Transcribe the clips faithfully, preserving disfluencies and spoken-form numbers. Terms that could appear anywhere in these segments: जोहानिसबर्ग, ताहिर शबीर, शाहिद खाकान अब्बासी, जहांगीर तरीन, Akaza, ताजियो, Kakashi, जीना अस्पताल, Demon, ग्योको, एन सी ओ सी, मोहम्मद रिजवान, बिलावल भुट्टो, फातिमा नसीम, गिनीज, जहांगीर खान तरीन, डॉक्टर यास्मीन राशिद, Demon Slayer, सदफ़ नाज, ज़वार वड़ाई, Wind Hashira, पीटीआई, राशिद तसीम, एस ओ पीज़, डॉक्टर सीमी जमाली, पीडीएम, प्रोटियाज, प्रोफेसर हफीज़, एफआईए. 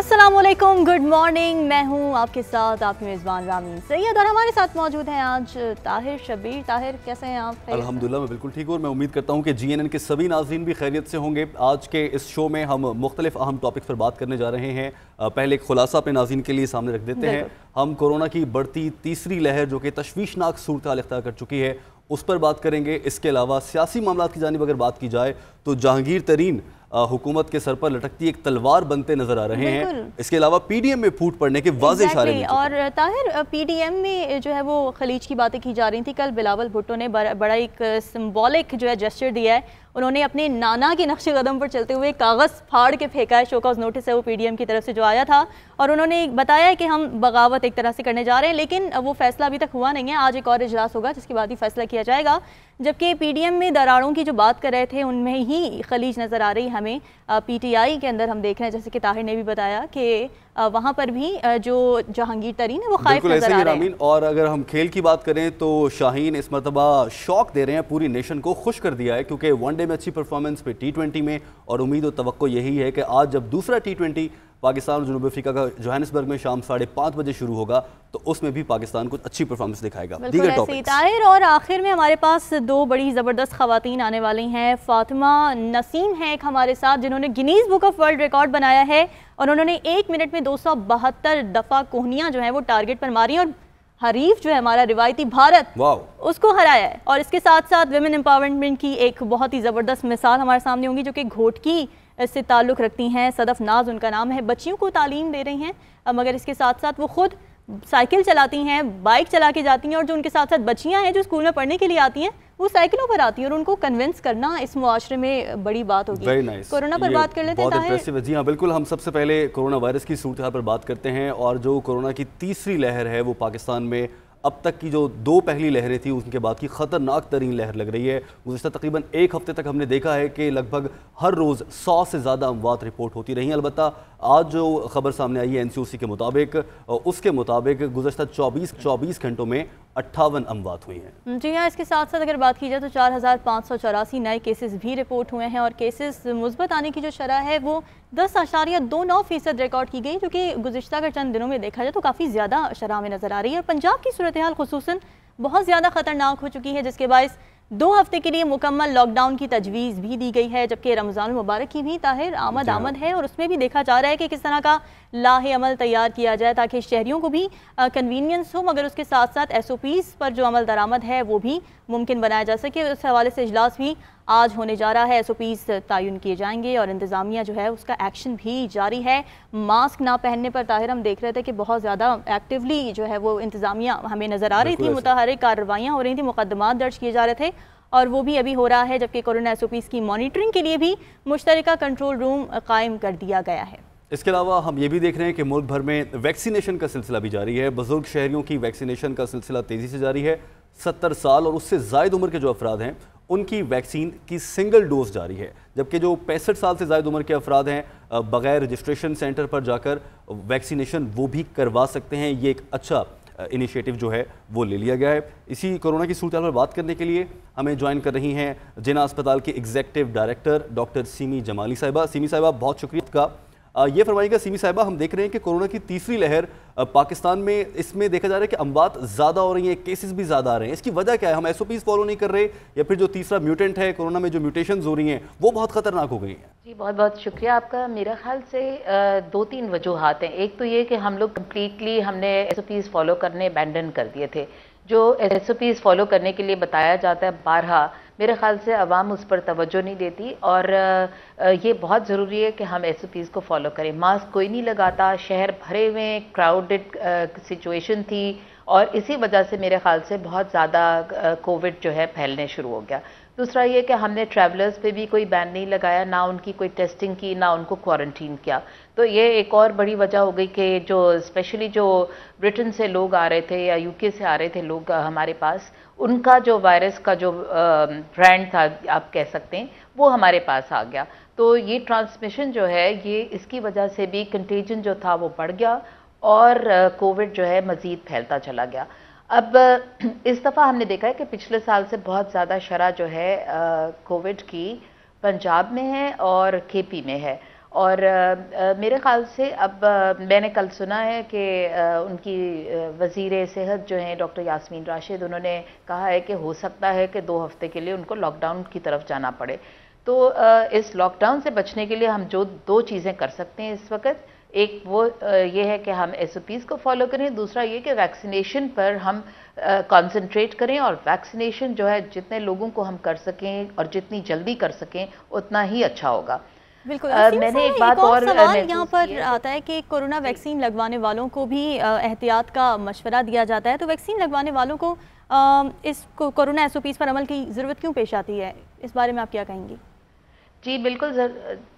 अस्सलामुअलैकुम, good morning. मैं हूँ आपके साथ आपकी मेज़बान रामीन सईद और हमारे साथ मौजूद हैं आज ताहिर शबीर। ताहिर, कैसे हैं आप? अल्हम्दुलिल्लाह, मैं बिल्कुल ठीक हूँ और मैं उम्मीद करता हूँ कि जी एन एन के सभी नाज़रीन भी खैरियत से होंगे। आज के इस शो में हम मुख्तलिफ अहम टॉपिक पर बात करने जा रहे हैं। पहले एक खुलासा अपने नाज़रीन के लिए सामने रख देते हैं। हम कोरोना की बढ़ती तीसरी लहर जो कि तशवीशनाक सूरत हाल इख्तियार कर चुकी है, उस पर बात करेंगे। इसके अलावा सियासी मामला की जानिब अगर बात की जाए तो जहांगीर तरीन हुकूमत के सर पर लटकती एक तलवार बनते नजर आ रहे हैं। इसके अलावा पीडीएम में फूट पड़ने के वाज़े इशारे हैं। और ताहिर, पीडीएम में जो है वो खलीज की बातें की जा रही थी। कल बिलावल भुट्टो ने बड़ा एक सिंबॉलिक जो है जेस्चर दिया है। उन्होंने अपने नाना के नक्शे कदम पर चलते हुए कागज़ फाड़ के फेंका है। शो कॉज नोटिस है वो पीडीएम की तरफ से जो आया था और उन्होंने बताया कि हम बगावत एक तरह से करने जा रहे हैं, लेकिन वो फैसला अभी तक हुआ नहीं है। आज एक और इजलास होगा जिसके बाद ही फैसला किया जाएगा। जबकि पीडीएम में दरारों की जो बात कर रहे थे उनमें ही खलीज नज़र आ रही है हमें। पीटीआई के अंदर हम देख रहे हैं, जैसे कि ताहिर ने भी बताया कि वहाँ पर भी जो जहांगीर तरीन है वो खाइफ नज़र आ रहे हैं। और अगर हम खेल की बात करें तो शाहीन इस मरतबा शौक दे रहे हैं, पूरी नेशन को खुश कर दिया है क्योंकि वनडे में अच्छी परफॉर्मेंस पे टी ट्वेंटी में, और उम्मीद और तवक्को यही है कि आज जब दूसरा टी ट्वेंटी पाकिस्तान और जनूब अफ्रीका का जोहानिसबर्ग में शाम साढ़े पाँच बजे शुरू होगा तो उसमें भी पाकिस्तान कुछ अच्छी परफॉर्मेंस दिखाएगा। ताहिर, और आखिर में हमारे पास दो बड़ी ज़बरदस्त खवातीन आने वाली हैं। फातिमा नसीम है एक हमारे साथ जिन्होंने गिनीज book of world record बनाया है और उन्होंने एक मिनट में दो सौ बहत्तर दफ़ा कोहनियाँ जो हैं वो टारगेट पर मारी और हरीफ जो है हमारा रिवायती भारत उसको हराया है। और इसके साथ साथ विमेन एम्पावरमेंट की एक बहुत ही ज़बरदस्त मिसाल हमारे सामने होंगी जो कि घोटकी से ताल्लुक़ रखती हैं। सदफ़ नाज उनका नाम है। बच्चियों को तालीम दे रही हैं मगर इसके साथ साथ वो खुद साइकिल चलाती हैं, बाइक चला के जाती हैं। और जो उनके साथ साथ बच्चियां हैं जो स्कूल में पढ़ने के लिए आती हैं वो साइकिलों पर आती हैं और उनको कन्विंस करना इस मुआशरे में बड़ी बात होगी। Very nice. कोरोना पर बात कर लेते हैं। जी हाँ, बिल्कुल। हम सबसे पहले कोरोना वायरस की सूरत हाल पर बात करते हैं। और जो कोरोना की तीसरी लहर है वो पाकिस्तान में अब तक की जो दो पहली लहरें थी उनके बाद की ख़तरनाक तरीन लहर लग रही है। गुज़श्ता तकरीबन एक हफ़्ते तक हमने देखा है कि लगभग हर रोज़ सौ से ज़्यादा अमवात रिपोर्ट होती रही हैं। अलबत्ता आज जो खबर सामने आई है एन सी ओ सी के मुताबिक, उसके मुताबिक गुज़श्ता चौबीस चौबीस घंटों में अट्ठावन अमवात हुई हैं। जी हाँ, इसके साथ साथ अगर बात की जाए तो चार हज़ार पाँच सौ चौरासी नए केसेस भी रिपोर्ट हुए हैं और केसेस मुस्बत आने की जो शरह है वो दस अशारिया दो नौ फीसद रिकॉर्ड की गई, जो कि गुज़श्ता अगर चंद दिनों में देखा जाए तो काफ़ी ज़्यादा शरह में नज़र आ रही है। और पंजाब की सूरत हाल खुसूसन बहुत ज़्यादा ख़तरनाक हो चुकी है जिसके बायस दो हफ्ते के लिए मुकम्मल लॉकडाउन की तजवीज़ भी दी गई है। जबकि रमज़ान मुबारक की भी ताहिर आमद आमद है और उसमें भी देखा जा रहा है कि किस तरह का लाहे अमल तैयार किया जाए ताकि शहरियों को भी कन्वीनियंस हो मगर उसके साथ साथ एस ओ पीज़ पर जो अमल दरामद है वो भी मुमकिन बनाया जा सके। उस हवाले से इजलास भी आज होने जा रहा है। एस ओ पीज़ तयन किए जाएंगे और इंतज़ामिया जो है उसका एक्शन भी जारी है। मास्क ना पहनने पर ताहिर हम देख रहे थे कि बहुत ज़्यादा एक्टिवली जो है वो इंतज़ामिया हमें नज़र आ रही थी। मुतहरिक कार्रवाइयाँ हो रही थी, मुकदमात दर्ज किए जा रहे थे और वो भी अभी हो रहा है। जबकि कोरोना एस ओ पीज़ की मॉनिटरिंग के लिए भी मुश्तरका कंट्रोल रूम कायम कर दिया गया है। इसके अलावा हम ये भी देख रहे हैं कि मुल्क भर में वैक्सीनेशन का सिलसिला भी जारी है। बुजुर्ग शहरियों की वैक्सीनेशन का सिलसिला तेज़ी से जारी है। सत्तर साल और उससे ज़ायद उम्र के जो अफराद हैं उनकी वैक्सीन की सिंगल डोज जारी है, जबकि जो पैंसठ साल से ज़ायद उम्र के अफराद हैं बग़ैर रजिस्ट्रेशन सेंटर पर जाकर वैक्सीनेशन वो भी करवा सकते हैं। ये एक अच्छा इनिशिएटिव जो है वो ले लिया गया है। इसी कोरोना की सूरत हाल पर बात करने के लिए हमें ज्वाइन कर रही हैं जीना अस्पताल के executive director डॉक्टर सीमी जमाली साहिबा। सीमी साहिबा, बहुत शुक्रिया आपका। ये फरमाइएगा सीमी साहिबा, हम देख रहे हैं कि कोरोना की तीसरी लहर पाकिस्तान में, इसमें देखा जा रहा है कि अमवात ज़्यादा हो रही हैं, केसेस भी ज़्यादा आ रहे हैं। इसकी वजह क्या है? हम एस ओ पीज़ फॉलो नहीं कर रहे या फिर जो तीसरा म्यूटेंट है कोरोना में, जो म्यूटेशंस हो रही हैं वो बहुत ख़तरनाक हो गई हैं? जी, बहुत बहुत शुक्रिया आपका। मेरा ख्याल से दो तीन वजूहत हैं। एक तो ये कि हम लोग कम्प्लीटली हमने एस ओ पीज़ फॉलो करने अबेंडन कर दिए थे। जो एस ओ पीज़ फॉलो करने के लिए बताया जाता है बारहा, मेरे ख़्याल से अवाम उस पर तवज्जो नहीं देती और ये बहुत ज़रूरी है कि हम एस ओ पीज़ को फॉलो करें। मास्क कोई नहीं लगाता, शहर भरे हुए हैं, क्राउडेड सिचुएशन थी और इसी वजह से मेरे ख्याल से बहुत ज़्यादा कोविड जो है फैलने शुरू हो गया। दूसरा ये कि हमने ट्रैवलर्स पे भी कोई बैन नहीं लगाया, ना उनकी कोई टेस्टिंग की, ना उनको क्वारंटीन किया, तो ये एक और बड़ी वजह हो गई कि जो स्पेशली जो ब्रिटेन से लोग आ रहे थे या यूके से आ रहे थे लोग हमारे पास, उनका जो वायरस का जो ट्रेंड था आप कह सकते हैं वो हमारे पास आ गया। तो ये ट्रांसमिशन जो है ये इसकी वजह से भी कंटेजन जो था वो बढ़ गया और कोविड जो है मज़ीद फैलता चला गया। अब इस दफ़ा हमने देखा है कि पिछले साल से बहुत ज़्यादा शरह जो है कोविड की पंजाब में है और केपी में है और आ, मेरे ख्याल से अब आ, मैंने कल सुना है कि उनकी वज़ीर सेहत जो हैं डॉक्टर यास्मीन राशिद, उन्होंने कहा है कि हो सकता है कि दो हफ्ते के लिए उनको लॉकडाउन की तरफ जाना पड़े। तो आ, इस लॉकडाउन से बचने के लिए हम जो दो चीज़ें कर सकते हैं इस वक्त, एक वो ये है कि हम एस ओ पीज़ को फॉलो करें, दूसरा ये कि वैक्सीनेशन पर हम कंसंट्रेट करें और वैक्सीनेशन जो है जितने लोगों को हम कर सकें और जितनी जल्दी कर सकें उतना ही अच्छा होगा। बिल्कुल। आ, मैंने एक बात एक और, और सवाल यहाँ पर आता है कि कोरोना वैक्सीन लगवाने वालों को भी एहतियात का मशवरा दिया जाता है, तो वैक्सीन लगवाने वालों को आ, इस कोरोना एस ओ पीज़ पर अमल की ज़रूरत क्यों पेश आती है? इस बारे में आप क्या कहेंगी? जी बिल्कुल,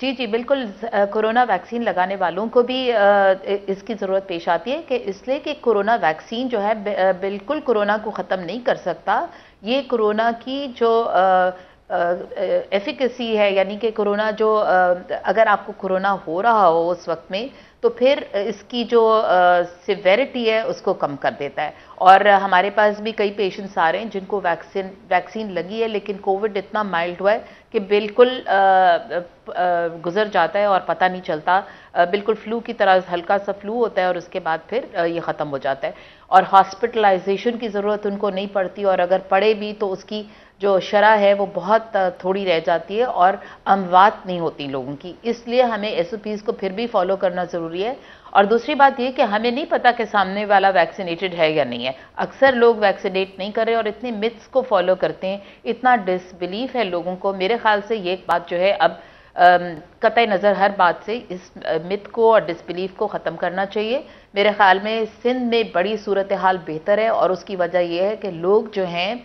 जी जी बिल्कुल, कोरोना वैक्सीन लगाने वालों को भी इसकी ज़रूरत पेश आती है कि इसलिए कि कोरोना वैक्सीन जो है बिल्कुल कोरोना को ख़त्म नहीं कर सकता। ये कोरोना की जो एफिकेसी है, यानी कि कोरोना जो अगर आपको कोरोना हो रहा हो उस वक्त में, तो फिर इसकी जो सिवेरिटी है उसको कम कर देता है। और हमारे पास भी कई पेशेंट्स आ रहे हैं जिनको वैक्सीन वैक्सीन लगी है लेकिन कोविड इतना माइल्ड हुआ है कि बिल्कुल आ, आ, गुजर जाता है और पता नहीं चलता, आ, बिल्कुल फ्लू की तरह हल्का सा फ्लू होता है और उसके बाद फिर आ, ये ख़त्म हो जाता है और हॉस्पिटलाइजेशन की ज़रूरत उनको नहीं पड़ती, और अगर पड़े भी तो उसकी जो शरह है वो बहुत थोड़ी रह जाती है और अमवात नहीं होती लोगों की। इसलिए हमें एस ओ पीज़ को फिर भी फॉलो करना ज़रूरी है। और दूसरी बात ये कि हमें नहीं पता कि सामने वाला वैक्सीनेटेड है या नहीं है, अक्सर लोग वैक्सीनेट नहीं कर रहे और इतने मिथ्स को फॉलो करते हैं, इतना डिसबिलीफ है लोगों को। मेरे ख्याल से ये एक बात जो है अब कतई नज़र हर बात से इस मिथ को और डिसबिलीफ को ख़त्म करना चाहिए। मेरे ख्याल में सिंध में बड़ी सूरत हाल बेहतर है और उसकी वजह यह है कि लोग जो हैं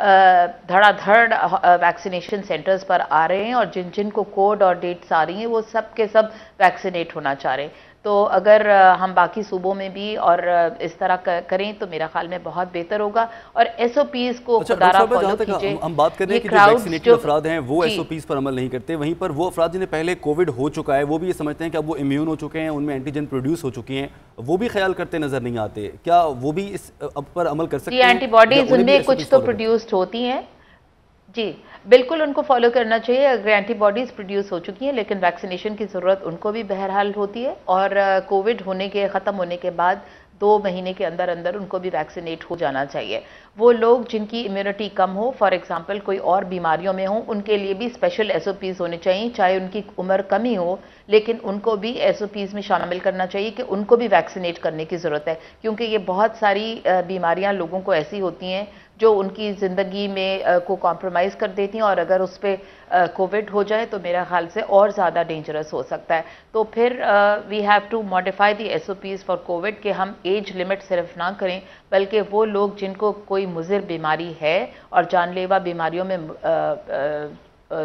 धड़ाधड़ वैक्सीनेशन सेंटर्स पर आ रहे हैं और जिन जिन को कोड और डेट्स आ रही हैं वो सब के सब वैक्सीनेट होना चाह रहे हैं। तो अगर हम बाकी सूबों में भी और इस तरह करें तो मेरा ख्याल में बहुत बेहतर होगा। और एस ओ पीज़ को खुदारा फॉलो कीजिए। हम बात कर रहे हैं कि जो वैक्सीनेटेड अफराद हैं वो एस ओ पीज़ पर अमल नहीं करते, वहीं पर वो अफराद जिन्हें पहले कोविड हो चुका है वो भी ये समझते हैं कि अब वो इम्यून हो चुके हैं, उनमें एंटीजन प्रोड्यूस हो चुकी हैं, वो भी ख्याल करते नजर नहीं आते। क्या वो भी इस अब पर अमल कर सकते हैं? एंटीबॉडीज उनमें कुछ तो प्रोड्यूस्ड होती हैं, जी बिल्कुल, उनको फॉलो करना चाहिए। अगर एंटीबॉडीज़ प्रोड्यूस हो चुकी हैं लेकिन वैक्सीनेशन की ज़रूरत उनको भी बहरहाल होती है और कोविड होने के ख़त्म होने के बाद दो महीने के अंदर अंदर उनको भी वैक्सीनेट हो जाना चाहिए। वो लोग जिनकी इम्यूनिटी कम हो, फॉर एग्जांपल कोई और बीमारियों में हो, उनके लिए भी स्पेशल एस ओ पीज़ होने चाहिए, चाहे उनकी उम्र कम ही हो लेकिन उनको भी एस ओ पीज़ में शामिल करना चाहिए कि उनको भी वैक्सीनेट करने की ज़रूरत है, क्योंकि ये बहुत सारी बीमारियाँ लोगों को ऐसी होती हैं जो उनकी ज़िंदगी में को कॉम्प्रोमाइज़ कर देती हैं और अगर उस पर कोविड हो जाए तो मेरा ख्याल से और ज़्यादा डेंजरस हो सकता है। तो फिर we have to modify the एस ओ पीज़ for Covid कि हम एज लिमिट सिर्फ ना करें, बल्कि वो लोग जिनको कोई मुज़िर बीमारी है और जानलेवा बीमारियों में आ, आ,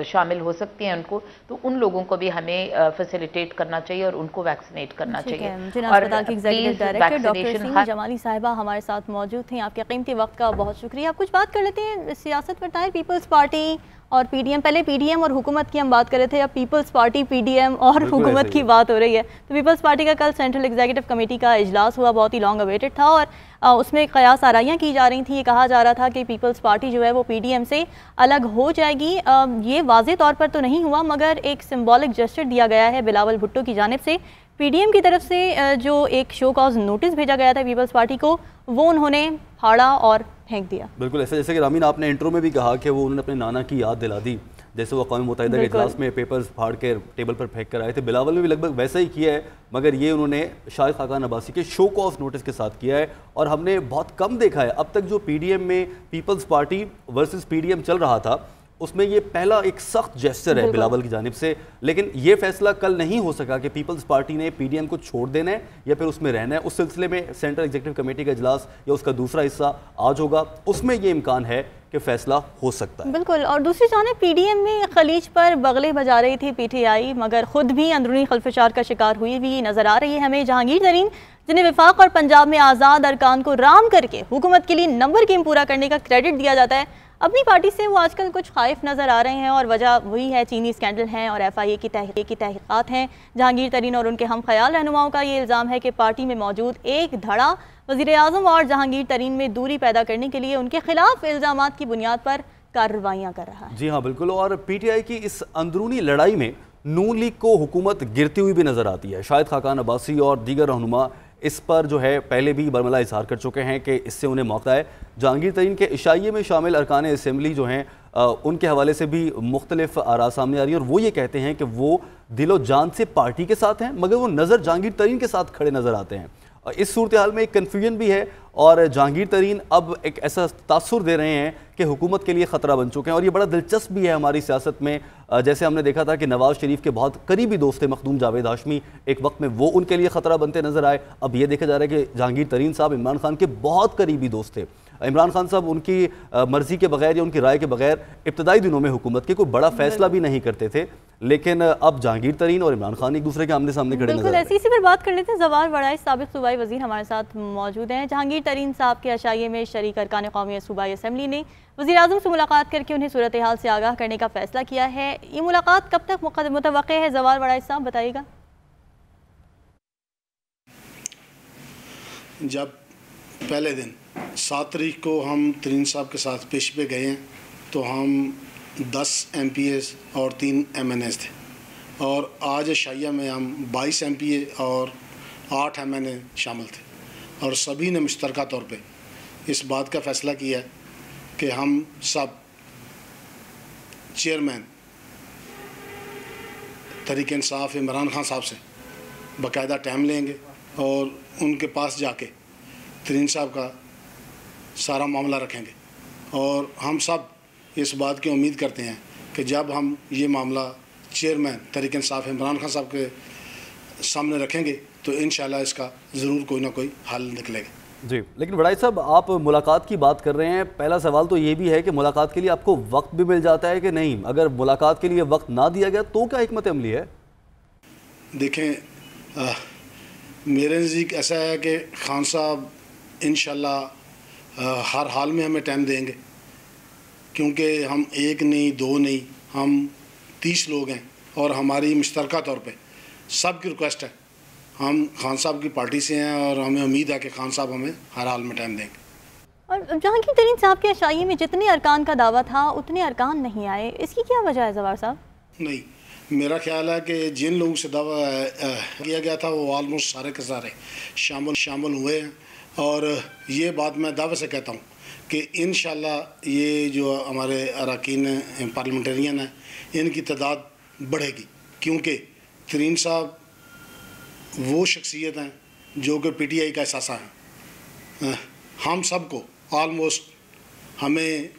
शामिल हो सकती हैं उनको, तो उन लोगों को भी हमें फैसिलिटेट करना चाहिए और उनको वैक्सीनेट करना चाहिए। जिना अस्पताल की executive director डॉक्टर सीमी जमाली साहिबा हमारे साथ मौजूद हैं। आपके कीमती वक्त का बहुत शुक्रिया। आप कुछ बात कर लेते हैं सियासत पर। ताहिर, पीपल्स पार्टी और पीडीएम, पहले पीडीएम और हुकूमत की हम बात कर रहे थे, अब पीपल्स पार्टी, पीडीएम और हुकूमत की बात हो रही है। तो पीपल्स पार्टी का कल सेंट्रल एग्जीक्यूटिव कमेटी का इजलास हुआ, बहुत ही लॉन्ग अवेटेड था और उसमें कयास आराइयाँ की जा रही थी। ये कहा जा रहा था कि पीपल्स पार्टी जो है वो पीडीएम से अलग हो जाएगी। ये वाज़े तौर पर तो नहीं हुआ मगर एक सिम्बॉलिक जेस्चर दिया गया है बिलावल भुट्टो की जानिब से। पीडीएम की तरफ से जो एक शो कॉज नोटिस भेजा गया था पीपल्स पार्टी को, वो उन्होंने फाड़ा और फेंक दिया। बिल्कुल ऐसा, जैसे कि रामीन आपने इंट्रो में भी कहा कि वो उन्होंने अपने नाना की याद दिला दी, जैसे वो अक़वाम मुत्तहिदा के इजलास में पेपर्स फाड़ के टेबल पर फेंक कर आए थे। बिलावल ने भी लगभग वैसा ही किया है, मगर ये उन्होंने शाहिद खाकान अब्बासी के शो कॉज नोटिस के साथ किया है। और हमने बहुत कम देखा है अब तक, जो पीडीएम में पीपल्स पार्टी वर्सेस पीडीएम चल रहा था उसमें ये पहला एक सख्त जेस्चर है बिलावल की जानिब से। लेकिन ये फैसला कल नहीं हो सका कि पीपल्स पार्टी ने पीडीएम को छोड़ देना है या फिर उसमें रहना है। उस सिलसिले में सेंट्रल एग्जीक्यूटिव कमेटी का इजलास या उसका दूसरा हिस्सा आज होगा, उसमें ये इम्कान है कि फैसला हो सकता है। बिल्कुल। और दूसरी जानिब पीडीएम में खलीज पर बगले बजा रही थी पीटीआई, मगर खुद भी अंदरूनी खलफशार का शिकार हुई भी नजर आ रही है हमें। जहांगीर तरीन, जिन्हें विफाक और पंजाब में आज़ाद अरकान को राम करके हुकूमत के लिए नंबर गेम पूरा करने का क्रेडिट दिया जाता है, अपनी पार्टी से वो आजकल कुछ खाइफ नज़र आ रहे हैं और वजह वही है, चीनी स्कैंडल हैं और एफआईए की तहकीक की तहकीकात हैं। जहांगीर तरीन और उनके हम ख्याल रहनुमाओं का ये इल्ज़ाम है कि पार्टी में मौजूद एक धड़ा वज़ीर आज़म और जहांगीर तरीन में दूरी पैदा करने के लिए उनके खिलाफ इल्ज़ाम की बुनियाद पर कार्रवाइयाँ कर रहा है। जी हाँ बिल्कुल। और पीटीआई की इस अंदरूनी लड़ाई में नून लीग को हुकूमत गिरती हुई भी नज़र आती है। शाहिद खाकान अब्बासी और दीगर रहनुमा इस पर जो है पहले भी बरमला इजहार कर चुके हैं कि इससे उन्हें मौका है। जहांगीर तरीन के इशाइये में शामिल अरकान असम्बली जो हैं उनके हवाले से भी मुख्तलिफ आरा सामने आ रही है और वो ये कहते हैं कि वो दिलो जान से पार्टी के साथ हैं मगर वो नज़र जहांगीर तरीन के साथ खड़े नज़र आते हैं। इस सूरत हाल में एक कन्फ्यूजन भी है और जहांगीर तरीन अब एक ऐसा तासुर दे रहे हैं कि हुकूमत के लिए ख़तरा बन चुके हैं और ये बड़ा दिलचस्प भी है हमारी सियासत में। जैसे हमने देखा था कि नवाज़ शरीफ के बहुत करीबी दोस्त थे मखदूम जावेद हाशमी, एक वक्त में वो उनके लिए ख़तरा बनते नज़र आए। अब ये देखा जा रहा है कि जहांगीर तरीन साहब इमरान खान के बहुत करीबी दोस्त थे। इमरान खान साहब उनकी मर्ज़ी के बगैर या उनकी राय के बगैर इब्तदाई दिनों में हुकूमत के कोई बड़ा फैसला भी नहीं करते थे, लेकिन अब जहांगीर तरीन और इमरान खान एक दूसरे के आमने सामने खड़े नजर आए। इसी पर बात कर लेते हैं। ज़वार वड़ाई साबिक सूबाई वज़ीर हमारे साथ मौजूद हैं। जहांगीर तरीन साहब के अशाइये में शरीक अरकान कौमी सूबाई असम्बली ने वज़ीर आज़म से मुलाकात करके उन्हें सूरत हाल से आगाह करने का फैसला किया है। ये मुलाकात कब तक मुतवक़्क़े है? ज़वार वड़ाई साहब बताइएगा। जब पहले दिन सात तारीख को हम तरीन साहब के साथ पेश पे गए हैं तो हम दस एम पी एस और तीन एम एन एस थे और आज शाइया में हम बाईस एम पी ए और आठ एम एन ए शामिल थे और सभी ने मुश्तरका तौर पे इस बात का फ़ैसला किया है कि हम सब चेयरमैन तहरीक इंसाफ इमरान खान साहब से बाकायदा टाइम लेंगे और उनके पास जाके तरीन साहब का सारा मामला रखेंगे और हम सब इस बात की उम्मीद करते हैं कि जब हम ये मामला चेयरमैन तहरीक इंसाफ इमरान खान साहब के सामने रखेंगे तो इंशाल्लाह इसका ज़रूर कोई ना कोई हल निकलेगा। जी, लेकिन वड़ाई साहब आप मुलाकात की बात कर रहे हैं, पहला सवाल तो ये भी है कि मुलाकात के लिए आपको वक्त भी मिल जाता है कि नहीं? अगर मुलाकात के लिए वक्त ना दिया गया तो क्या हिकमत अमली है? देखें, आ, मेरे नज़दीक ऐसा है कि खान साहब इंशाल्लाह Uh, हर हाल में हमें टाइम देंगे क्योंकि हम एक नहीं दो नहीं हम तीस लोग हैं और हमारी मुश्तरका तौर पे सब की रिक्वेस्ट है। हम खान साहब की पार्टी से हैं और हमें उम्मीद है कि खान साहब हमें हर हाल में टाइम देंगे। और जहांगीर तरीन साहब के अशाइये में जितने अरकान का दावा था उतने अरकान नहीं आए, इसकी क्या वजह है ज़वार साहब? नहीं, मेरा ख्याल है कि जिन लोगों से दावा किया गया था वो आलमोस्ट सारे के सारे शामिल शामिल हुए हैं और ये बात मैं दावे से कहता हूँ कि इंशाल्लाह ये जो हमारे अरकान पार्लियामेंटेरियन हैं इनकी तादाद बढ़ेगी क्योंकि तरीन साहब वो शख्सियत हैं जो कि पीटीआई का असासा है। हम सबको आलमोस्ट हमें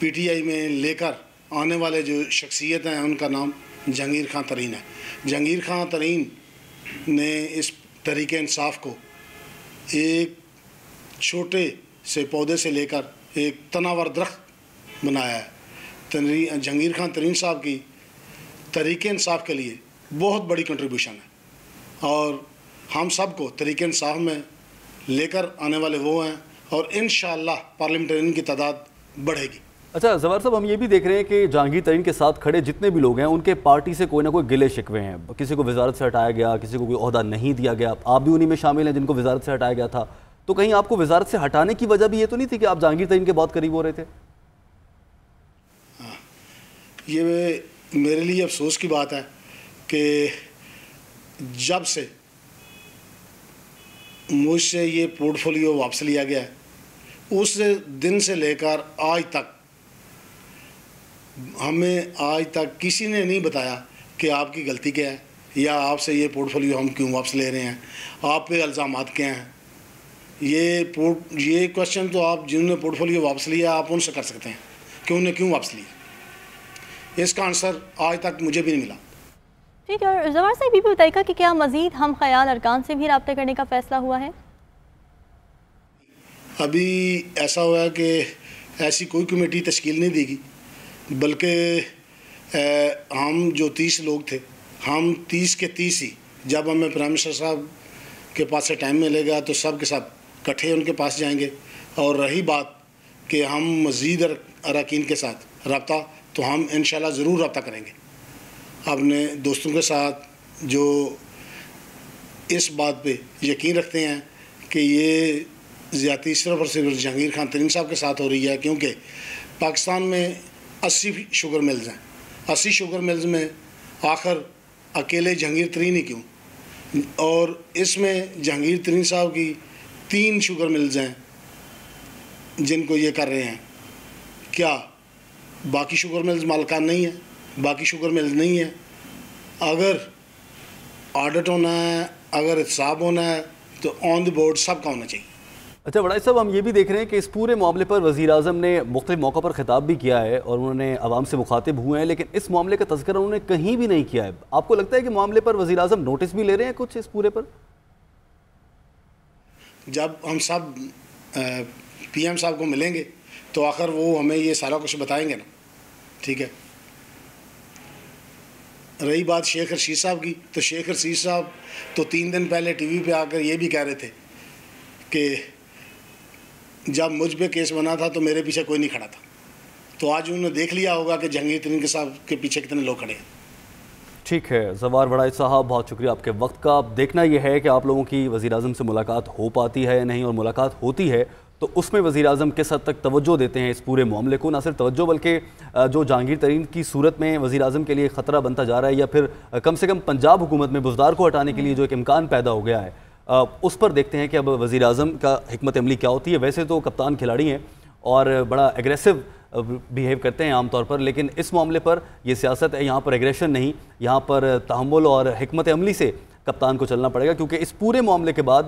पीटीआई में लेकर आने वाले जो शख्सियत हैं उनका नाम जहांगीर खान तरीन है। जहांगीर खान तरीन ने इस तरीके इंसाफ को एक छोटे से पौधे से लेकर एक तनावर दरख्त बनाया है। जहांगीर खान तरीन साहब की तरीके इंसाफ के लिए बहुत बड़ी कंट्रीब्यूशन है और हम सबको तरीके इंसाफ में लेकर आने वाले वो हैं और इंशाल्लाह पार्लियामेंटेरियन की तादाद बढ़ेगी। अच्छा ज़वार साहब, हम ये भी देख रहे हैं कि जहांगीर तरीन के साथ खड़े जितने भी लोग हैं उनके पार्टी से कोई ना कोई गिले शिकवे हैं। किसी को वजारत से हटाया गया, किसी को कोई ओहदा नहीं दिया गया। आप भी उन्हीं में शामिल हैं जिनको वजारत से हटाया गया था, तो कहीं आपको वजारत से हटाने की वजह भी ये तो नहीं थी कि आप जहांगीर तरीन के बहुत करीब हो रहे थे? ये मेरे लिए अफसोस की बात है कि जब से मुझसे ये पोर्टफोलियो वापस लिया गया है उस दिन से लेकर आज तक हमें आज तक किसी ने नहीं बताया कि आपकी गलती क्या है या आपसे ये पोर्टफोलियो हम क्यों वापस ले रहे हैं, आप पे इल्ज़ामात क्या हैं। ये पोर्ट ये क्वेश्चन तो आप जिन्होंने पोर्टफोलियो वापस लिया आप उनसे कर सकते हैं कि उन्हें क्यों वापस लिया। इसका आंसर आज तक मुझे भी नहीं मिला। ठीक है, और ज़वार साहब ये भी बताइएगा कि क्या मज़ीद हम ख्याल अरकान से भी रब्ता करने का फ़ैसला हुआ है? अभी ऐसा हुआ है कि ऐसी कोई कमेटी तश्कील नहीं देगी बल्कि हम जो तीस लोग थे हम तीस के तीस ही, जब हमें प्राइम मिनिस्टर साहब के पास से टाइम मिलेगा तो सब के सब इकट्ठे उनके पास जाएंगे। और रही बात कि हम मज़ीद अरकान के साथ रब्ता, तो हम इंशाल्लाह ज़रूर रब्ता करेंगे अपने दोस्तों के साथ जो इस बात पे यकीन रखते हैं कि ये ज़्यादती सिर्फ और सिर्फ जहांगीर खान तरीन साहब के साथ हो रही है क्योंकि पाकिस्तान में अस्सी शुगर मिल्स हैं। अस्सी शुगर मिल्स में आखिर अकेले जहांगीर तरीन ही क्यों, और इसमें जहांगीर तरीन साहब की तीन शुगर मिल्स हैं जिनको ये कर रहे हैं। क्या बाकी शुगर मिल्स मालकान नहीं है? बाकी शुगर मिल्स नहीं है। अगर ऑडिट होना है, अगर हिसाब होना है, तो ऑन द बोर्ड सब का होना चाहिए। अच्छा वड़ाई साहब, हम ये भी देख रहे हैं कि इस पूरे मामले पर वज़ीर आज़म ने मुख्तलिफ़ मौक़ों पर ख़िताब भी किया है और उन्होंने आवाम से मुखातिब हुए हैं, लेकिन इस मामले का तज़किरा उन्होंने कहीं भी नहीं किया है। आपको लगता है कि मामले पर वज़ीर आज़म नोटिस भी ले रहे हैं कुछ इस पूरे पर? जब हम सब पी एम साहब को मिलेंगे तो आखिर वो हमें ये सारा कुछ बताएंगे ना। ठीक है, रही बात शेख रशीद साहब की, तो शेख रशीद साहब तो तीन दिन पहले टीवी पे आकर ये भी कह रहे थे कि जब मुझ पे केस बना था तो मेरे पीछे कोई नहीं खड़ा था, तो आज उन्होंने देख लिया होगा कि जहांगीर तरीन के साहब के पीछे कितने लोग खड़े हैं। ठीक है ज़वार वड़ाई साहब, बहुत शुक्रिया आपके वक्त का। अब देखना यह है कि आप लोगों की वज़ीर आज़म से मुलाकात हो पाती है या नहीं, और मुलाकात होती है तो उसमें वज़ीर आज़म किस हद तक तवज्जो देते हैं इस पूरे मामले को, ना सिर्फ तवज्जो बल्कि जो जहांगीर तरीन की सूरत में वज़ीर आज़म के लिए ख़तरा बनता जा रहा है, या फिर कम से कम पंजाब हुकूमत में बुज़दार को हटाने के लिए जो एक इम्कान पैदा हो गया है, उस पर देखते हैं कि अब वज़ीर आज़म का हिकमत अमली क्या होती है। वैसे तो कप्तान खिलाड़ी हैं और बड़ा एग्रेसिव बिहेव करते हैं आमतौर पर, लेकिन इस मामले पर यह सियासत है, यहाँ पर एग्रेशन नहीं, यहाँ पर तहम्मुल और हिकमत अमली से कप्तान को चलना पड़ेगा, क्योंकि इस पूरे मामले के बाद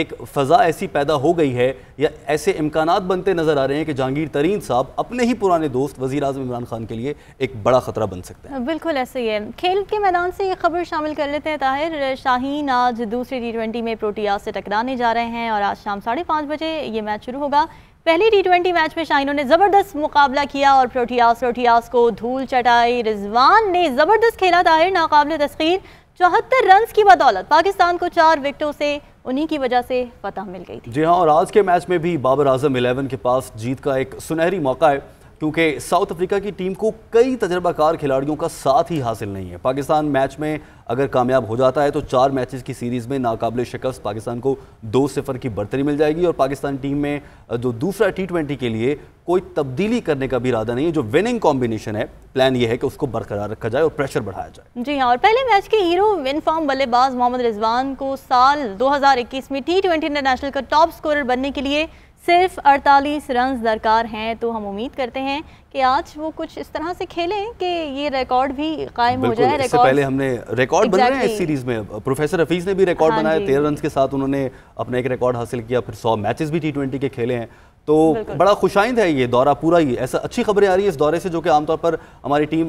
एक फ़ज़ा ऐसी पैदा हो गई है या ऐसे इम्कानात बनते नज़र आ रहे हैं कि जहांगीर तरीन साहब अपने ही पुराने दोस्त वज़ीर आज़म इमरान खान के लिए एक बड़ा ख़तरा बन सकते हैं। बिल्कुल ऐसे ही है। खेल के मैदान से ये खबर शामिल कर लेते हैं ताहिर। शाहीन आज दूसरी टी ट्वेंटी में प्रोटियाज से टकराने जा रहे हैं और आज शाम साढ़े पाँच बजे ये मैच शुरू होगा। पहली टी ट्वेंटी मैच में शाहिनों ने ज़बरदस्त मुकाबला किया और प्रोटियाज प्रोटियाज को धूल चटाई। रिजवान ने ज़बरदस्त खेला ताहिर, नाकाबिल तस्खीर चौहत्तर रन की बदौलत पाकिस्तान को चार विकेटों से उन्हीं की वजह से फतह मिल गई थी। जी हाँ, और आज के मैच में भी बाबर आजम इलेवन के पास जीत का एक सुनहरी मौका है, क्योंकि साउथ अफ्रीका की टीम को कई तजर्बाकार खिलाड़ियों का साथ ही हासिल नहीं है। पाकिस्तान मैच में अगर कामयाब हो जाता है तो चार मैचेस की सीरीज़ में नाकाबिल शिकस्त पाकिस्तान को दो सिफर की बढ़तरी मिल जाएगी, और पाकिस्तान टीम में जो दूसरा टी ट्वेंटी के लिए कोई तब्दीली करने का भी इरादा नहीं है। जो विनिंग कॉम्बिनेशन है, प्लान ये है कि उसको बरकरार रखा जाए और प्रेशर बढ़ाया जाए। जी हाँ, और पहले मैच के हीरो विन फॉर्म बल्लेबाज मोहम्मद रिजवान को साल दो हज़ार इक्कीस में टी ट्वेंटी इंटरनेशनल का टॉप स्कोरर बनने के लिए सिर्फ अड़तालीस रन दरकार हैं, तो हम उम्मीद करते हैं कि आज वो कुछ इस तरह से खेलें कि ये रिकॉर्ड भी कायम हो जाए। इससे पहले हमने रिकॉर्ड बना रहे हैं इस सीरीज में, प्रोफेसर हफीज़ ने भी रिकॉर्ड हाँ बनाया, तेरह रन के साथ उन्होंने अपना एक रिकॉर्ड हासिल किया, फिर सौ मैचेस भी टी ट्वेंटी के खेले हैं, तो बड़ा खुशाइंद है ये दौरा पूरा ही। ऐसा अच्छी खबरें आ रही है इस दौरे से, जो कि आमतौर पर हमारी टीम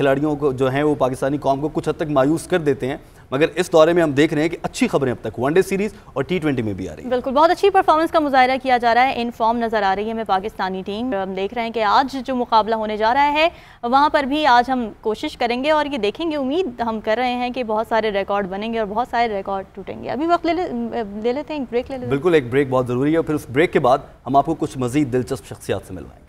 खिलाड़ियों को जो है वो पाकिस्तानी कौम को कुछ हद तक मायूस कर देते हैं, मगर इस दौरे में हम देख रहे हैं कि अच्छी खबरें अब तक वनडे सीरीज और टी ट्वेंटी में भी आ रही है। बिल्कुल, बहुत अच्छी परफॉर्मेंस का मुजाहरा किया जा रहा है, इन फॉर्म नजर आ रही है हमें पाकिस्तानी टीम। हम देख रहे हैं कि आज जो मुकाबला होने जा रहा है वहाँ पर भी आज हम कोशिश करेंगे और ये देखेंगे, उम्मीद हम कर रहे हैं कि बहुत सारे रिकॉर्ड बनेंगे और बहुत सारे रिकॉर्ड टूटेंगे। अभी वक्त ले ले लेते हैं, एक ब्रेक ले लेते हैं। बिल्कुल, एक ब्रेक बहुत ज़रूरी है, और फिर उस ब्रेक के बाद हम आपको कुछ मज़ीद दिलचस्प शख्सियात से मिलवाएंगे।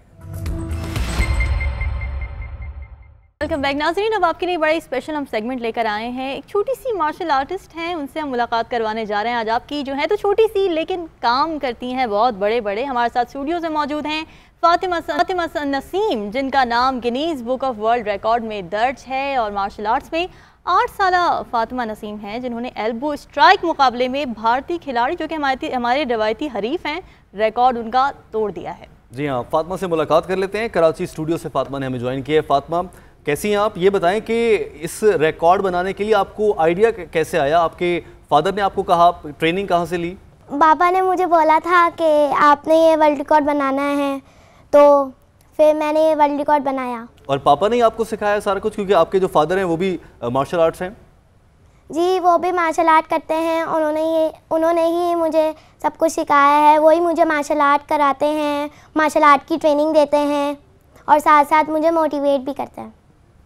वेलकम बैक नाजरीन, अब आपके लिए बड़ा स्पेशल हम सेगमेंट लेकर आए हैं। एक छोटी सी मार्शल आर्टिस्ट हैं, उनसे हम मुलाकात करवाने जा रहे हैं आज। आपकी जो है तो छोटी सी लेकिन काम करती हैं बहुत बड़े बड़े। हमारे साथ स्टूडियो से मौजूद हैं फातिमा फातिमा नसीम, जिनका नाम गिनीज book of world record में दर्ज है, और मार्शल आर्ट्स में आठ साल फातिमा नसीम हैं जिन्होंने एल्बो स्ट्राइक मुकाबले में भारतीय खिलाड़ी जो कि हमारे हमारे रवायती हरीफ हैं, रिकॉर्ड उनका तोड़ दिया है। जी हाँ, फातिमा से मुलाकात कर लेते हैं। कराची स्टूडियो से फातिमा ने हमें ज्वाइन किया है। फातिमा कैसी हैं आप? ये बताएं कि इस रिकॉर्ड बनाने के लिए आपको आइडिया कैसे आया? आपके फादर ने आपको कहा, आप ट्रेनिंग कहाँ से ली? बाबा ने मुझे बोला था कि आपने ये वर्ल्ड रिकॉर्ड बनाना है, तो फिर मैंने ये वर्ल्ड रिकॉर्ड बनाया। और पापा ने आपको सिखाया सारा कुछ, क्योंकि आपके जो फादर हैं वो भी मार्शल आर्ट्स हैं? जी, वो भी मार्शल आर्ट करते हैं, उन्होंने ये उन्होंने ही मुझे सब कुछ सिखाया है। वही मुझे मार्शल आर्ट कराते हैं, मार्शल आर्ट की ट्रेनिंग देते हैं, और साथ साथ मुझे मोटिवेट भी करते हैं।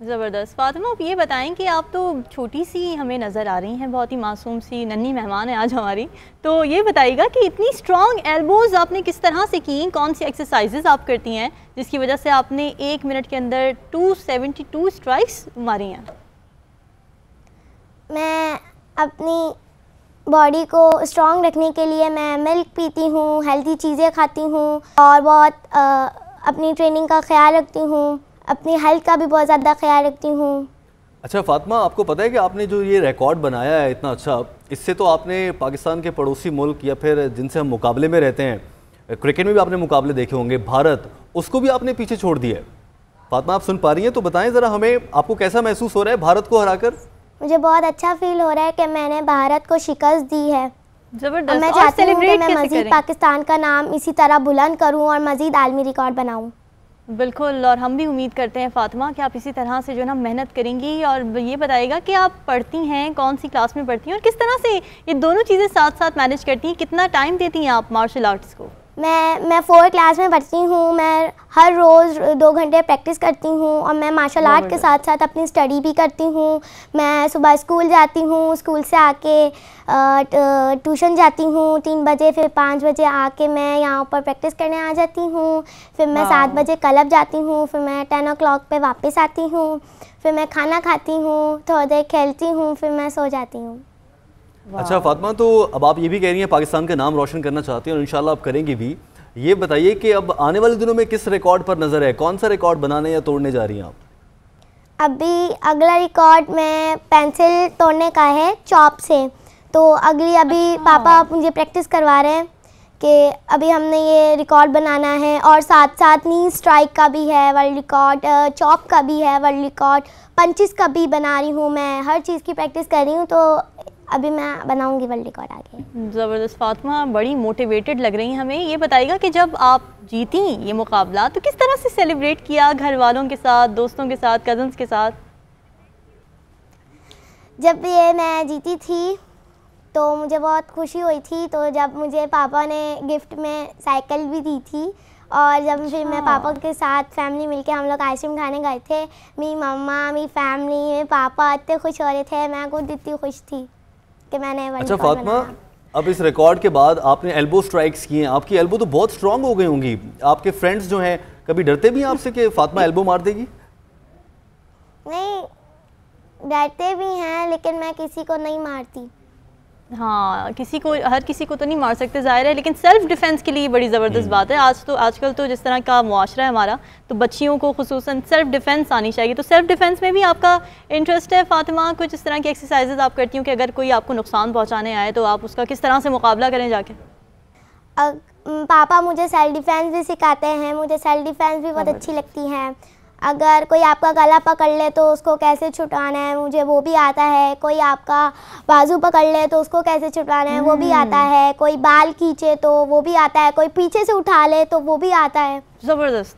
ज़बरदस्त। फातिमा, आप ये बताएं कि आप तो छोटी सी हमें नज़र आ रही हैं, बहुत ही मासूम सी नन्ही मेहमान है आज हमारी, तो ये बताइएगा कि इतनी स्ट्रॉन्ग एल्बोज़ आपने किस तरह से की, कौन सी एक्सरसाइजेज आप करती हैं जिसकी वजह से आपने एक मिनट के अंदर दो सौ बहत्तर स्ट्राइक्स मारी हैं? मैं अपनी बॉडी को स्ट्रॉन्ग रखने के लिए मैं मिल्क पीती हूँ, हेल्दी चीज़ें खाती हूँ, और बहुत आ, अपनी ट्रेनिंग का ख्याल रखती हूँ, अपनी हेल्थ का भी बहुत ज़्यादा ख्याल रखती हूँ। अच्छा फातिमा, आपको पता है कि आपने जो ये रिकॉर्ड बनाया है इतना अच्छा, इससे तो आपने पाकिस्तान के पड़ोसी मुल्क या फिर जिनसे हम मुकाबले में रहते हैं, क्रिकेट में भी आपने मुकाबले देखे होंगे, भारत, उसको भी आपने पीछे छोड़ दिया है। फातिमा आप सुन पा रही हैं तो बताएं ज़रा हमें, आपको कैसा महसूस हो रहा है भारत को हराकर? मुझे बहुत अच्छा फील हो रहा है कि मैंने भारत को शिकस्त दी है। जबरदस्त। मैं चाहती हूँ कि मैं मज़ीद पाकिस्तान का नाम इसी तरह बुलंद करूँ और मज़ीद आलमी रिकॉर्ड बनाऊँ। बिल्कुल, और हम भी उम्मीद करते हैं फातिमा कि आप इसी तरह से जो है ना मेहनत करेंगी। और ये बताइएगा कि आप पढ़ती हैं, कौन सी क्लास में पढ़ती हैं और किस तरह से ये दोनों चीज़ें साथ साथ मैनेज करती हैं, कितना टाइम देती हैं आप मार्शल आर्ट्स को? मैं मैं फोर्थ क्लास में पढ़ती हूँ, मैं हर रोज़ दो घंटे प्रैक्टिस करती हूँ और मैं मार्शल आर्ट के साथ साथ अपनी स्टडी भी करती हूँ। मैं सुबह स्कूल जाती हूँ, स्कूल से आके ट्यूशन जाती हूँ तीन बजे, फिर पाँच बजे आके मैं यहाँ ऊपर प्रैक्टिस करने आ जाती हूँ, फिर मैं सात बजे क्लब जाती हूँ, फिर मैं टेन ओ क्लॉक पर वापस आती हूँ, फिर मैं खाना खाती हूँ, थोड़ी देर खेलती हूँ, फिर मैं सो जाती हूँ। अच्छा फातिमा, तो अब आप ये भी कह रही हैं पाकिस्तान का नाम रोशन करना चाहती हैं और इंशाल्लाह आप करेंगी भी। ये बताइए कि अब आने वाले दिनों में किस रिकॉर्ड पर नज़र है, कौन सा रिकॉर्ड बनाने या तोड़ने जा रही हैं आप? अभी अगला रिकॉर्ड मैं पेंसिल तोड़ने का है चॉप से, तो अगली अभी अच्छा। पापा मुझे प्रैक्टिस करवा रहे हैं कि अभी हमने ये रिकॉर्ड बनाना है और साथ साथ नी स्ट्राइक का भी है वर्ल्ड रिकॉर्ड, चॉप का भी है वर्ल्ड रिकॉर्ड, पंचिस का भी बना रही हूँ, मैं हर चीज़ की प्रैक्टिस कर रही हूँ, तो अभी मैं बनाऊंगी वर्ल्ड रिकॉर्ड आगे। ज़बरदस्त फातिमा, बड़ी मोटिवेटेड लग रही हैं हमें। ये बताइएगा कि जब आप जीती ये मुकाबला तो किस तरह से सेलिब्रेट किया, घर वालों के साथ, दोस्तों के साथ, कजन्स के साथ? जब ये मैं जीती थी तो मुझे बहुत खुशी हुई थी, तो जब मुझे पापा ने गिफ्ट में साइकिल भी दी थी और जब अच्छा। फिर मैं पापा के साथ फैमिली मिलके हम लोग आइसक्रीम खाने गए थे, मेरी मम्मा, मेरी फैमिली, मेरे पापा इतने खुश हो रहे थे, मैं खुद इतनी खुश थी कि मैंने। अच्छा फातिमा, अब इस रिकॉर्ड के बाद आपने एल्बो स्ट्राइक्स किए हैं, आपकी एल्बो तो बहुत स्ट्रांग हो गई होंगी, आपके फ्रेंड्स जो हैं कभी डरते भी हैं आपसे कि फातिमा एल्बो मार देगी? नहीं, डरते भी हैं लेकिन मैं किसी को नहीं मारती। हाँ, किसी को, हर किसी को तो नहीं मार सकते ज़ाहिर है, लेकिन सेल्फ डिफेंस के लिए बड़ी ज़बरदस्त बात है। आज तो आजकल तो जिस तरह का मुआशरा है हमारा, तो बच्चियों को खुसूसन सेल्फ डिफेंस आनी चाहिए, तो सेल्फ डिफेंस में भी आपका इंटरेस्ट है फातिमा? कुछ इस तरह की एक्सरसाइजेज आप करती हूँ कि अगर कोई आपको नुकसान पहुँचाने आए तो आप उसका किस तरह से मुकाबला करें जाके? अग, पापा मुझे सेल्फ डिफेंस भी सिखाते हैं, मुझे सेल्फ डिफेंस भी बहुत अच्छी लगती है। अगर कोई आपका गला पकड़ ले तो उसको कैसे छुड़ाना है, मुझे वो भी आता है। कोई आपका बाजू पकड़ ले तो उसको कैसे छुड़ाना है, वो भी आता है। कोई बाल खींचे तो वो भी आता है, कोई पीछे से उठा ले तो वो भी आता है। ज़बरदस्त,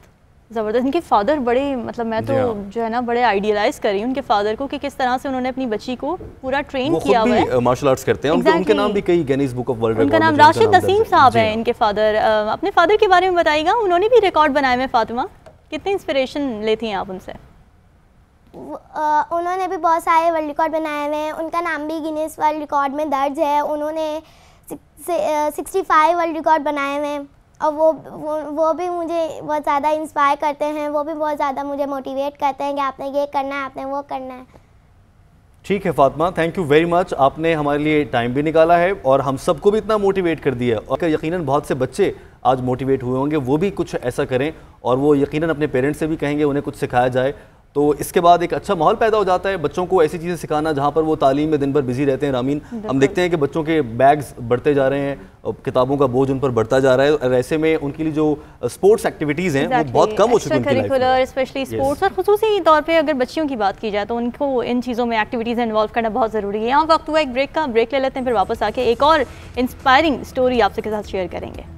ज़बरदस्त। इनके फादर बड़े, मतलब मैं तो जो है ना बड़े आइडियलाइज कर रही हूँ उनके फादर को कि किस तरह से उन्होंने अपनी बच्ची को पूरा ट्रेन किया हुआ है। मार्शल आर्ट्स करते हैं, उनके नाम भी कई गिनीज बुक ऑफ वर्ल्ड, उनका नाम राशिद तसीम साहब है इनके फादर। अपने फादर के बारे में बताइएगा, उन्होंने भी रिकॉर्ड बनाए हुए। फातिमा, कितनी इंस्पिरेशन लेती हैं आप उनसे? उन्होंने भी बहुत सारे वर्ल्ड रिकॉर्ड बनाए हुए हैं, उनका नाम भी गिनीज वर्ल्ड रिकॉर्ड में दर्ज है। उन्होंने सिक्सटी फाइव वर्ल्ड रिकॉर्ड बनाए हुए हैं और वो वो वो भी मुझे बहुत ज़्यादा इंस्पायर करते हैं, वो भी बहुत ज़्यादा मुझे मोटिवेट करते हैं कि आपने ये करना है, आपने वो करना है। ठीक है Fatima, thank you very much, आपने हमारे लिए टाइम भी निकाला है और हम सबको भी इतना मोटिवेट कर दिया है, और यकीनन बहुत से बच्चे आज मोटिवेट हुए होंगे, वो भी कुछ ऐसा करें और वो यकीनन अपने पेरेंट्स से भी कहेंगे उन्हें कुछ सिखाया जाए, तो इसके बाद एक अच्छा माहौल पैदा हो जाता है। बच्चों को ऐसी चीज़ें सिखाना जहाँ पर वो तालीम में दिन भर बिजी रहते हैं। रामीन, हम देखते हैं कि बच्चों के बैग्स बढ़ते जा रहे हैं, किताबों का बोझ उन पर बढ़ता जा रहा है, और ऐसे में उनके लिए जो स्पोर्ट्स एक्टिविटीज़ हैं वो बहुत कम हो चुकी हैं करिकुलर, स्पेशली स्पोर्ट्स। और खुसूसी तौर पर अगर बच्चियों की बात की जाए तो उनको इन चीज़ों में एक्टिविटीज़ इन्वॉल्व करना बहुत ज़रूरी है। यहाँ वक्त हुआ एक ब्रेक का, ब्रेक ले लेते हैं, फिर वापस आके एक और इंस्पायरिंग स्टोरी आपसे के साथ शेयर करेंगे।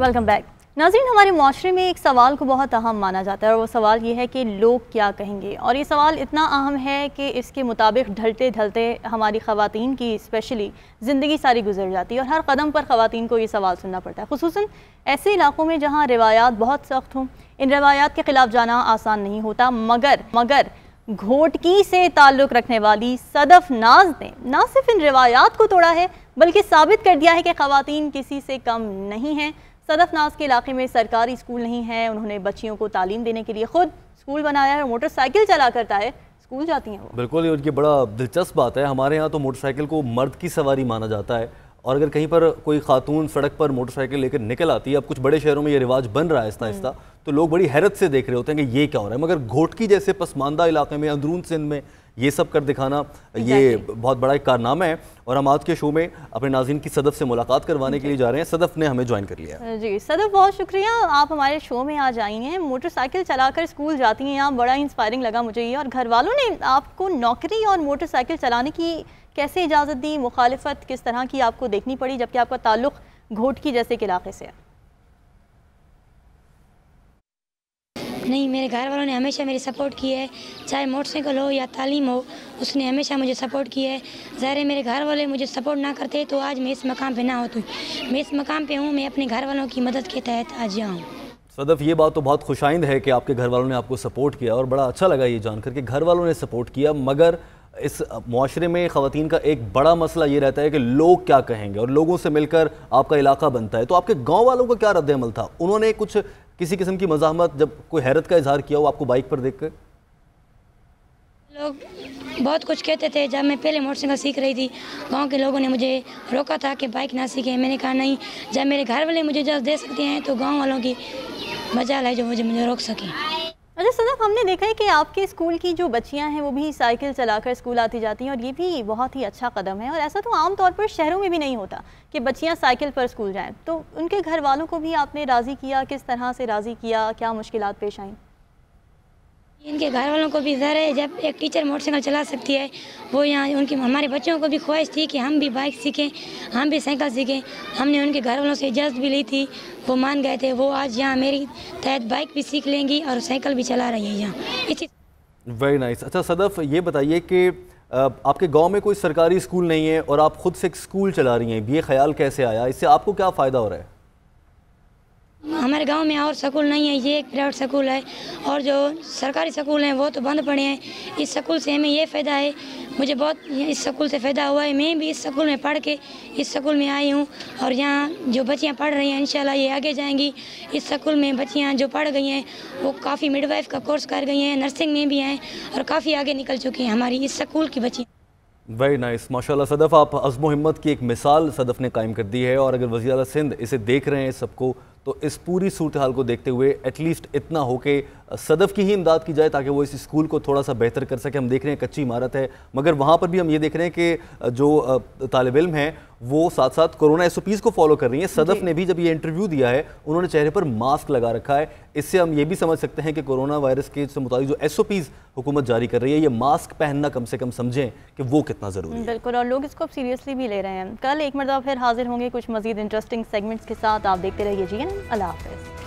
वेलकम बैक नाज़रीन, हमारे माशरे में एक सवाल को बहुत अहम माना जाता है और वो सवाल ये है कि लोग क्या कहेंगे, और ये सवाल इतना अहम है कि इसके मुताबिक ढलते ढलते हमारी ख़वातीन की स्पेशली ज़िंदगी सारी गुजर जाती है और हर कदम पर ख़वातीन को ये सवाल सुनना पड़ता है, खुसूसन ऐसे इलाक़ों में जहाँ रिवायात बहुत सख्त हों। इन रिवायात के ख़िलाफ़ जाना आसान नहीं होता, मगर मगर घोटकी से ताल्लुक़ रखने वाली सदफ़ नाज ने ना सिर्फ इन रिवायात को तोड़ा है बल्कि साबित कर दिया है कि ख़वातीन किसी से कम नहीं हैं। सदफ़ नाज के इलाके में सरकारी स्कूल नहीं है, उन्होंने बच्चियों को तालीम देने के लिए खुद स्कूल बनाया है और मोटरसाइकिल चला करता है स्कूल जाती हैं वो। बिल्कुल, ये बड़ा दिलचस्प बात है। हमारे यहाँ तो मोटरसाइकिल को मर्द की सवारी माना जाता है और अगर कहीं पर कोई खातून सड़क पर मोटरसाइकिल लेकर निकल आती है, अब कुछ बड़े शहरों में ये रिवाज बन रहा है आहिस्ता आहिस्ता, तो लोग बड़ी हैरत से देख रहे होते हैं कि ये क्या हो रहा है। मगर घोटकी जैसे पसमानदा इलाके में, अंदरून सिंध में ये सब कर दिखाना ये बहुत बड़ा एक कारनामा है। और हम आज के शो में अपने नाज़रीन की सदफ़ से मुलाकात करवाने के लिए जा रहे हैं। सदफ़ ने हमें ज्वाइन कर लिया। जी सदफ़, बहुत शुक्रिया आप हमारे शो में आज आई हैं। मोटरसाइकिल चलाकर स्कूल जाती हैं आप, बड़ा इंस्पायरिंग लगा मुझे ये। और घर वालों ने आपको नौकरी और मोटरसाइकिल चलाने की कैसे इजाज़त दी, मुखालिफत किस तरह की आपको देखनी पड़ी जबकि आपका ताल्लुक़ घोटकी जैसे के इलाके से है? नहीं, मेरे घर वालों ने हमेशा मेरी सपोर्ट की है, चाहे मोटरसाइकिल हो या तालीम हो, उसने हमेशा मुझे सपोर्ट किया है। ज़ाहिर मेरे घर वाले मुझे सपोर्ट ना करते तो आज मैं इस मकाम पे ना होती। मैं इस मकाम पे हूँ, मैं अपने घर वालों की मदद के तहत आज यहाँ हूँ। सदफ़, ये बात तो बहुत खुशाइंद है कि आपके घर वालों ने आपको सपोर्ट किया और बड़ा अच्छा लगा ये जानकर कि घर वालों ने सपोर्ट किया। मगर इस माशरे में ख़वातीन का एक बड़ा मसला ये रहता है कि लोग क्या कहेंगे और लोगों से मिलकर आपका इलाका बनता है। तो आपके गाँव वालों का क्या रद्द-ए-अमल था? उन्होंने कुछ किसी किस्म की मज़ाहमत, जब कोई हैरत का इजहार किया हो आपको बाइक पर देखकर? लोग बहुत कुछ कहते थे। जब मैं पहले मोटरसाइकिल सीख रही थी, गांव के लोगों ने मुझे रोका था कि बाइक ना सीखें। मैंने कहा नहीं, जब मेरे घर वाले मुझे इजाज़त दे सकते हैं तो गांव वालों की मजाल है जो मुझे मुझे रोक सकें। अच्छा सदफ़, हमने देखा है कि आपके स्कूल की जो बच्चियाँ हैं वो भी साइकिल चलाकर स्कूल आती जाती हैं और ये भी बहुत ही अच्छा कदम है। और ऐसा तो आम तौर पर शहरों में भी नहीं होता कि बच्चियाँ साइकिल पर स्कूल जाएं। तो उनके घर वालों को भी आपने राज़ी किया, किस तरह से राज़ी किया, क्या मुश्किलात पेश आईं? इनके घर वालों को भी ज़र है, जब एक टीचर मोटरसाइकिल चला सकती है वो यहाँ उनकी हमारे बच्चों को भी ख्वाहिश थी कि हम भी बाइक सीखें, हम भी साइकिल सीखें। हमने उनके घर वालों से इजाज़त भी ली थी, वो मान गए थे। वो आज यहाँ मेरी तहत बाइक भी सीख लेंगी और साइकिल भी चला रही है यहाँ। इसी वेरी नाइस। अच्छा सदफ़, ये बताइए कि आपके गाँव में कोई सरकारी स्कूल नहीं है और आप ख़ुद से एक स्कूल चला रही हैं, ये ख्याल कैसे आया? इससे आपको क्या फ़ायदा हो रहा है? हमारे गांव में और स्कूल नहीं है, ये एक प्राइवेट स्कूल है और जो सरकारी स्कूल हैं वो तो बंद पड़े हैं। इस स्कूल से हमें ये फ़ायदा है, मुझे बहुत इस स्कूल से फ़ायदा हुआ है। मैं भी इस स्कूल में पढ़ के इस स्कूल में आई हूँ और यहाँ जो बच्चियाँ पढ़ रही हैं इंशाल्लाह ये आगे जाएंगी। इस स्कूल में बच्चियाँ जो पढ़ गई हैं वो काफ़ी मिडवाइफ का कोर्स कर गई हैं, नर्सिंग में भी हैं और काफ़ी आगे निकल चुकी हैं हमारी इस स्कूल की बच्चियाँ। वेरी नाइस, माशाल्लाह। सदफ़, आप अज़्म हिम्मत की एक मिसाल सदफ़ ने कायम कर दी है और अगर वज़ीर आला सिंध इसे देख रहे हैं सबको, तो इस पूरी सूरत हाल को देखते हुए एटलीस्ट इतना हो कि सदफ़ की ही इमदाद की जाए ताकि वो इस स्कूल को थोड़ा सा बेहतर कर सके। हम देख रहे हैं कच्ची इमारत है, मगर वहाँ पर भी हम ये देख रहे हैं कि जो तालिब इल्म हैं वो साथ साथ कोरोना एस ओ पीज़ को फॉलो कर रही हैं। सदफ़ ने भी जब ये इंटरव्यू दिया है उन्होंने चेहरे पर मास्क लगा रखा है। इससे हम ये भी समझ सकते हैं कि कोरोना वायरस के से मुताबिक जो एस ओ पीज़ हुकूमत जारी कर रही है, ये मास्क पहनना कम से कम समझें कि वो कितना ज़रूरी है। बिल्कुल, और लोग इसको अब सीरियसली भी ले रहे हैं। कल एक मरतबा फिर हाजिर होंगे कुछ मज़ीद इंटरेस्टिंग सेगमेंट्स के साथ। आप देखते रहिए जी अल्लाह हाफ़िज़।